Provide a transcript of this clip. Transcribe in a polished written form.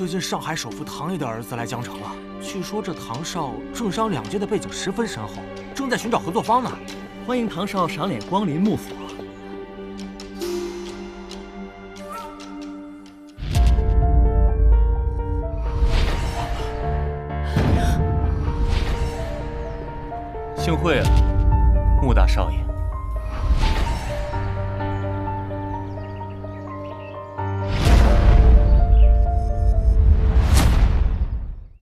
最近上海首富唐毅的儿子来江城了，据说这唐少政商两界的背景十分深厚，正在寻找合作方呢。欢迎唐少赏脸光临幕府。 幸会啊，穆大少爷。